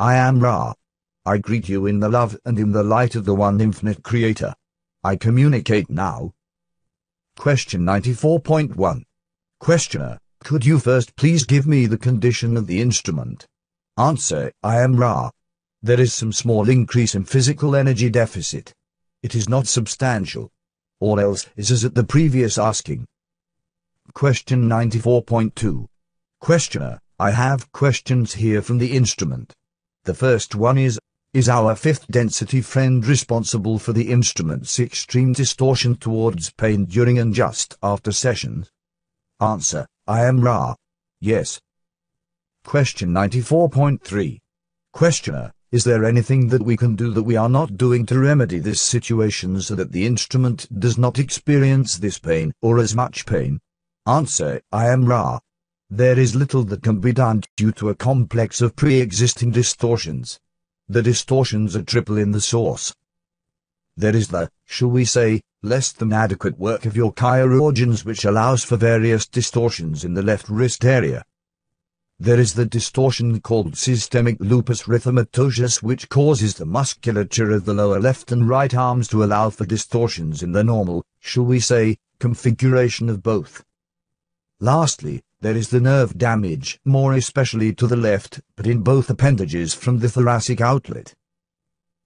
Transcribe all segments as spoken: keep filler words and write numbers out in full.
I am Ra. I greet you in the love and in the light of the one infinite creator. I communicate now. Question ninety-four point one. Questioner, could you first please give me the condition of the instrument? Answer, I am Ra. There is some small increase in physical energy deficit. It is not substantial. All else is as at the previous asking. Question ninety-four point two. Questioner, I have questions here from the instrument. The first one is, is our fifth density friend responsible for the instrument's extreme distortion towards pain during and just after sessions? Answer, I am Ra. Yes. Question ninety-four point three. Questioner, is there anything that we can do that we are not doing to remedy this situation so that the instrument does not experience this pain or as much pain? Answer, I am Ra. There is little that can be done due to a complex of pre-existing distortions. The distortions are triple in the source. There is the, shall we say, less than adequate work of your chiral organs which allows for various distortions in the left wrist area. There is the distortion called systemic lupus erythematosus which causes the musculature of the lower left and right arms to allow for distortions in the normal, shall we say, configuration of both. Lastly, there is the nerve damage, more especially to the left, but in both appendages from the thoracic outlet.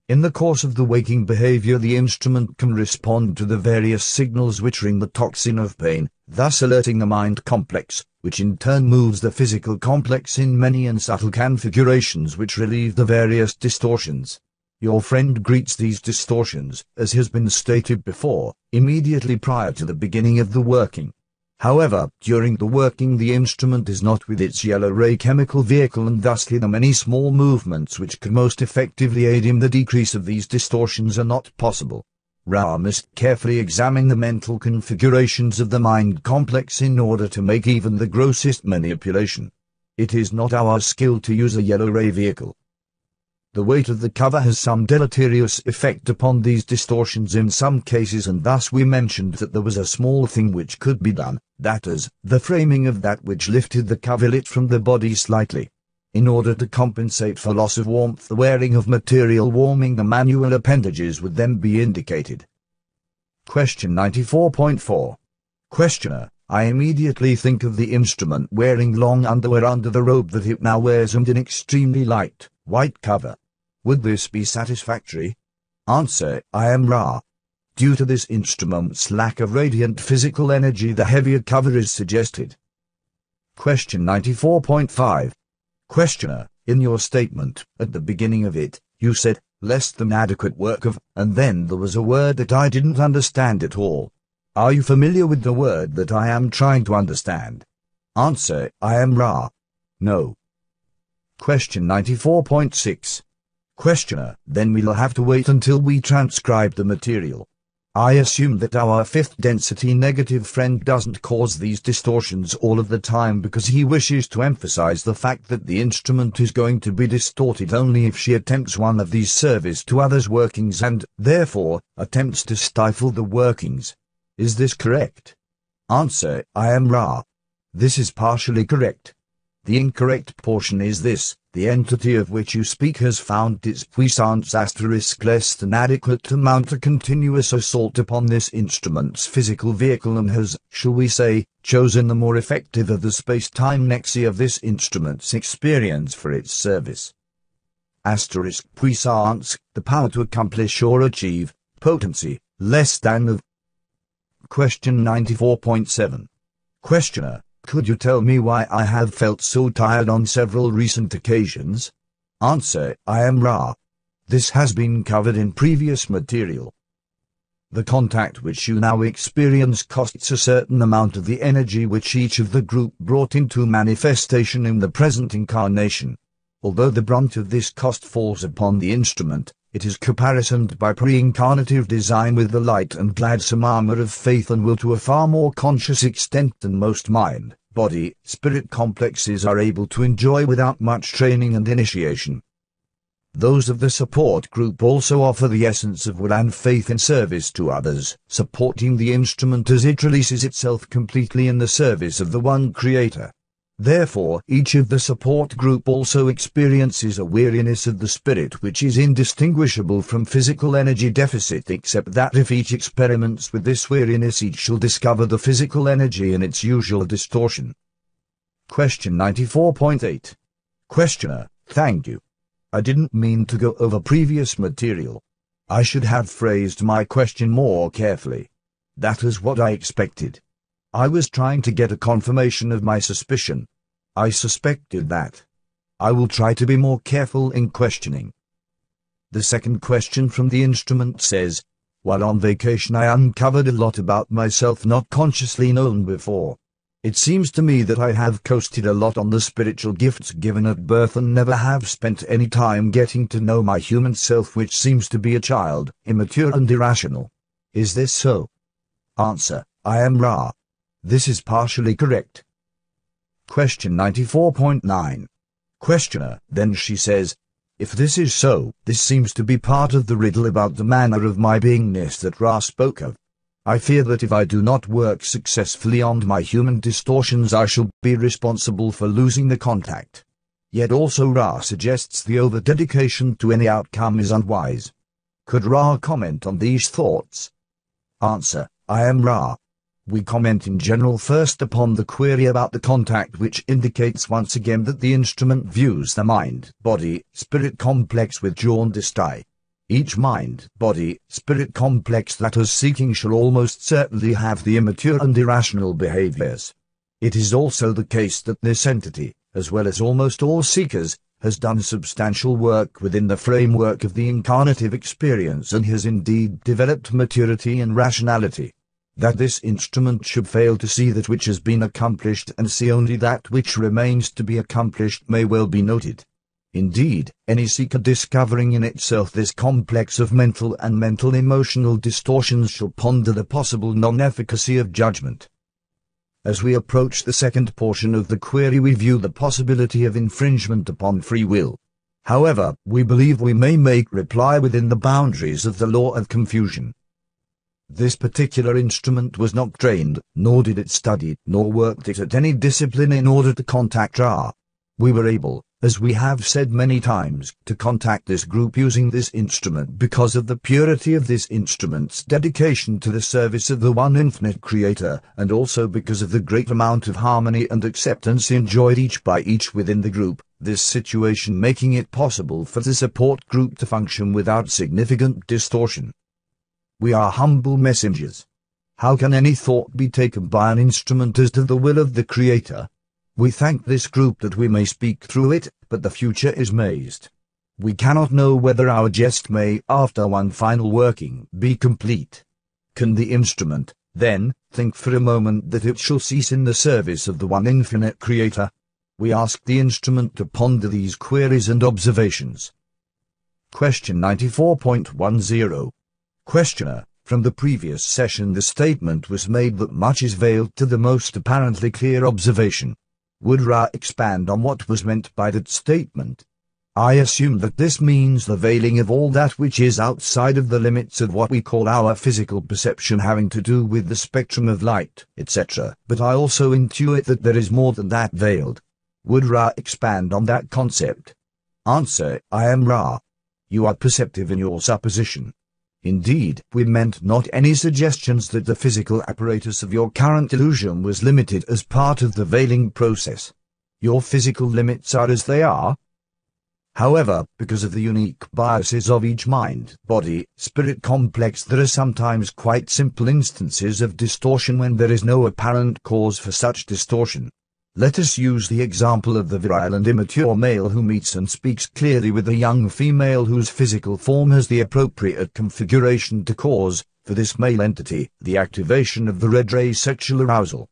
In the course of the waking behavior, the instrument can respond to the various signals which ring the toxin of pain, thus alerting the mind complex, which in turn moves the physical complex in many and subtle configurations which relieve the various distortions. Your friend greets these distortions, as has been stated before, immediately prior to the beginning of the working. However, during the working the instrument is not with its yellow ray chemical vehicle, and thusly the many small movements which could most effectively aid in the decrease of these distortions are not possible. Ra must carefully examine the mental configurations of the mind complex in order to make even the grossest manipulation. It is not our skill to use a yellow ray vehicle. The weight of the cover has some deleterious effect upon these distortions in some cases, and thus we mentioned that there was a small thing which could be done, that is, the framing of that which lifted the coverlet from the body slightly. In order to compensate for loss of warmth, the wearing of material warming the manual appendages would then be indicated. Question ninety-four point four. Questioner, I immediately think of the instrument wearing long underwear under the robe that it now wears and an extremely light, white cover. Would this be satisfactory? Answer, I am Ra. Due to this instrument's lack of radiant physical energy, the heavier cover is suggested. Question ninety-four point five. Questioner, in your statement, at the beginning of it, you said, less than adequate work of, and then there was a word that I didn't understand at all. Are you familiar with the word that I am trying to understand? Answer, I am Ra. No. Question ninety-four point six. Questioner, then we'll have to wait until we transcribe the material. I assume that our fifth density negative friend doesn't cause these distortions all of the time because he wishes to emphasize the fact that the instrument is going to be distorted only if she attempts one of these service to others workings and, therefore, attempts to stifle the workings. Is this correct? Answer, I am Ra. This is partially correct. The incorrect portion is this, the entity of which you speak has found its puissance asterisk less than adequate to mount a continuous assault upon this instrument's physical vehicle and has, shall we say, chosen the more effective of the space-time nexi of this instrument's experience for its service. Asterisk puissance, the power to accomplish or achieve, potency, less than of. Question ninety-four point seven. Questioner, could you tell me why I have felt so tired on several recent occasions? Answer, I am Ra. This has been covered in previous material. The contact which you now experience costs a certain amount of the energy which each of the group brought into manifestation in the present incarnation. Although the brunt of this cost falls upon the instrument, it is comparisoned by pre-incarnative design with the light and gladsome armor of faith and will to a far more conscious extent than most mind, body, spirit complexes are able to enjoy without much training and initiation. Those of the support group also offer the essence of will and faith in service to others, supporting the instrument as it releases itself completely in the service of the one creator. Therefore, each of the support group also experiences a weariness of the spirit which is indistinguishable from physical energy deficit, except that if each experiments with this weariness, each shall discover the physical energy in its usual distortion. Question ninety-four point eight. Questioner, thank you. I didn't mean to go over previous material. I should have phrased my question more carefully. That is what I expected. I was trying to get a confirmation of my suspicion. I suspected that. I will try to be more careful in questioning. The second question from the instrument says, while on vacation I uncovered a lot about myself not consciously known before. It seems to me that I have coasted a lot on the spiritual gifts given at birth and never have spent any time getting to know my human self, which seems to be a child, immature and irrational. Is this so? Answer, I am Ra. This is partially correct. Question ninety-four point nine. Questioner, then she says, if this is so, this seems to be part of the riddle about the manner of my beingness that Ra spoke of. I fear that if I do not work successfully on my human distortions, I shall be responsible for losing the contact. Yet also Ra suggests the over-dedication to any outcome is unwise. Could Ra comment on these thoughts? Answer, I am Ra. We comment in general first upon the query about the contact, which indicates once again that the instrument views the mind-body-spirit complex with jaundiced eye. Each mind-body-spirit complex that is seeking shall almost certainly have the immature and irrational behaviors. It is also the case that this entity, as well as almost all seekers, has done substantial work within the framework of the incarnative experience and has indeed developed maturity and rationality. That this instrument should fail to see that which has been accomplished and see only that which remains to be accomplished may well be noted. Indeed, any seeker discovering in itself this complex of mental and mental-emotional distortions shall ponder the possible non-efficacy of judgment. As we approach the second portion of the query, we view the possibility of infringement upon free will. However, we believe we may make reply within the boundaries of the law of confusion. This particular instrument was not trained, nor did it study, nor worked it at any discipline in order to contact Ra. We were able, as we have said many times, to contact this group using this instrument because of the purity of this instrument's dedication to the service of the one infinite creator, and also because of the great amount of harmony and acceptance enjoyed each by each within the group, this situation making it possible for the support group to function without significant distortion. We are humble messengers. How can any thought be taken by an instrument as to the will of the Creator? We thank this group that we may speak through it, but the future is mazed. We cannot know whether our jest may, after one final working, be complete. Can the instrument, then, think for a moment that it shall cease in the service of the one infinite Creator? We ask the instrument to ponder these queries and observations. Question ninety-four point ten. Questioner, from the previous session the statement was made that much is veiled to the most apparently clear observation. Would Ra expand on what was meant by that statement? I assume that this means the veiling of all that which is outside of the limits of what we call our physical perception, having to do with the spectrum of light, et cetera, but I also intuit that there is more than that veiled. Would Ra expand on that concept? Answer, I am Ra. You are perceptive in your supposition. Indeed, we meant not any suggestions that the physical apparatus of your current illusion was limited as part of the veiling process. Your physical limits are as they are. However, because of the unique biases of each mind, body, spirit complex, there are sometimes quite simple instances of distortion when there is no apparent cause for such distortion. Let us use the example of the virile and immature male who meets and speaks clearly with a young female whose physical form has the appropriate configuration to cause, for this male entity, the activation of the red-ray sexual arousal.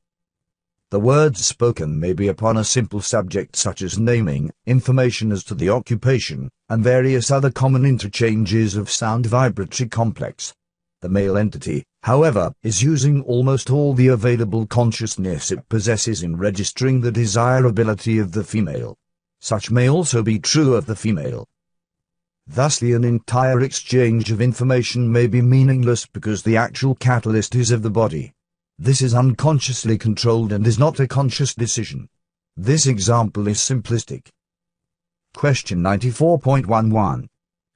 The words spoken may be upon a simple subject such as naming, information as to the occupation, and various other common interchanges of sound vibratory complex. The male entity, however, is using almost all the available consciousness it possesses in registering the desirability of the female. Such may also be true of the female. Thusly, an entire exchange of information may be meaningless because the actual catalyst is of the body. This is unconsciously controlled and is not a conscious decision. This example is simplistic. Question ninety-four point eleven.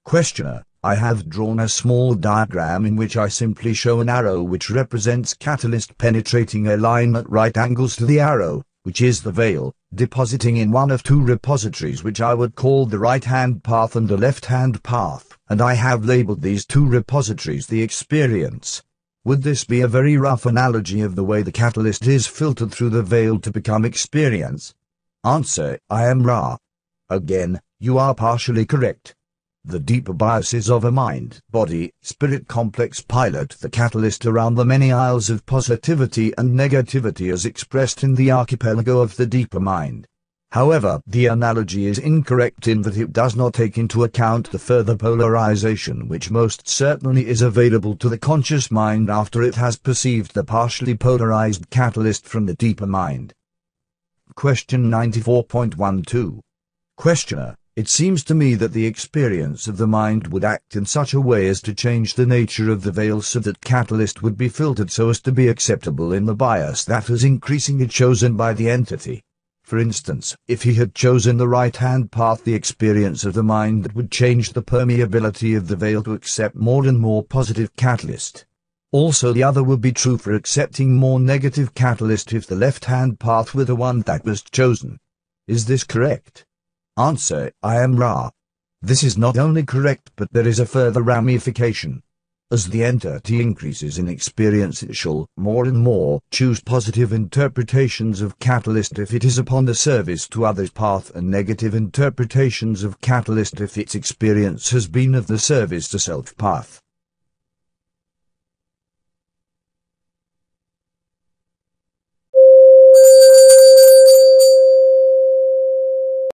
Questioner, I have drawn a small diagram in which I simply show an arrow which represents catalyst penetrating a line at right angles to the arrow, which is the veil, depositing in one of two repositories which I would call the right-hand path and the left-hand path, and I have labeled these two repositories the experience. Would this be a very rough analogy of the way the catalyst is filtered through the veil to become experience? Answer, I am wrong. Again, you are partially correct. The deeper biases of a mind-body-spirit complex pilot the catalyst around the many isles of positivity and negativity as expressed in the archipelago of the deeper mind. However, the analogy is incorrect in that it does not take into account the further polarization which most certainly is available to the conscious mind after it has perceived the partially polarized catalyst from the deeper mind. Question ninety-four point twelve. Questioner, it seems to me that the experience of the mind would act in such a way as to change the nature of the veil so that catalyst would be filtered so as to be acceptable in the bias that is increasingly chosen by the entity. For instance, if he had chosen the right-hand path, the experience of the mind would change the permeability of the veil to accept more and more positive catalyst. Also, the other would be true for accepting more negative catalyst if the left-hand path were the one that was chosen. Is this correct? Answer, I am wrong. This is not only correct, but there is a further ramification. As the entity increases in experience, it shall, more and more, choose positive interpretations of catalyst if it is upon the service to others' path and negative interpretations of catalyst if its experience has been of the service to self path.